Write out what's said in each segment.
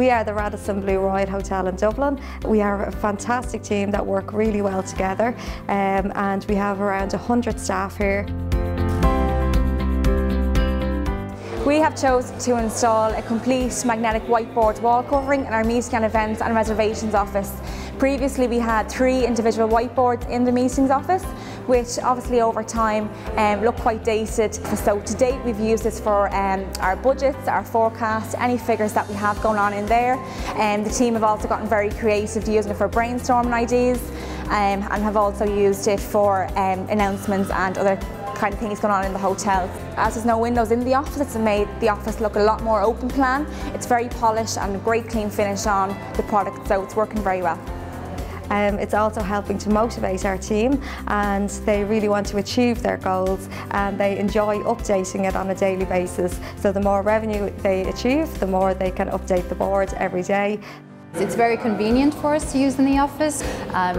We are the Radisson Blu Royal Hotel in Dublin. We are a fantastic team that work really well together, and we have around 100 staff here. We have chosen to install a complete magnetic whiteboard wall covering in our meeting and events and reservations office. Previously we had 3 individual whiteboards in the meetings office, which obviously over time look quite dated. So to date we've used this for our budgets, our forecasts, any figures that we have going on in there. The team have also gotten very creative using it for brainstorming ideas, and have also used it for announcements and other kind of things going on in the hotel. As there's no windows in the office, it's made the office look a lot more open plan. It's very polished and a great clean finish on the product, so it's working very well. It's also helping to motivate our team, and they really want to achieve their goals, and they enjoy updating it on a daily basis. So the more revenue they achieve, the more they can update the board every day. It's very convenient for us to use in the office.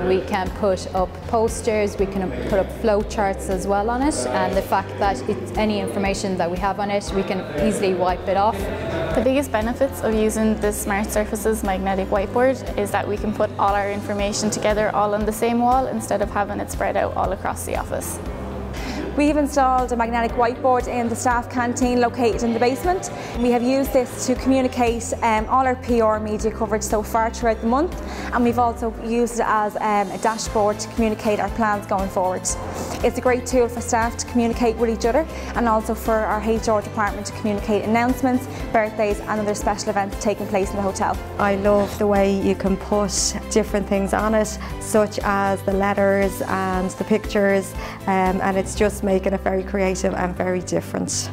We can put up posters, we can put up flowcharts as well on it, and the fact that it's any information that we have on it, we can easily wipe it off. The biggest benefits of using the Smart Surfaces magnetic whiteboard is that we can put all our information together all on the same wall instead of having it spread out all across the office. We've installed a magnetic whiteboard in the staff canteen located in the basement. We have used this to communicate all our PR media coverage so far throughout the month, and we've also used it as a dashboard to communicate our plans going forward. It's a great tool for staff to communicate with each other, and also for our HR department to communicate announcements, birthdays and other special events taking place in the hotel. I love the way you can put different things on it, such as the letters and the pictures, and it's just making it very creative and very different.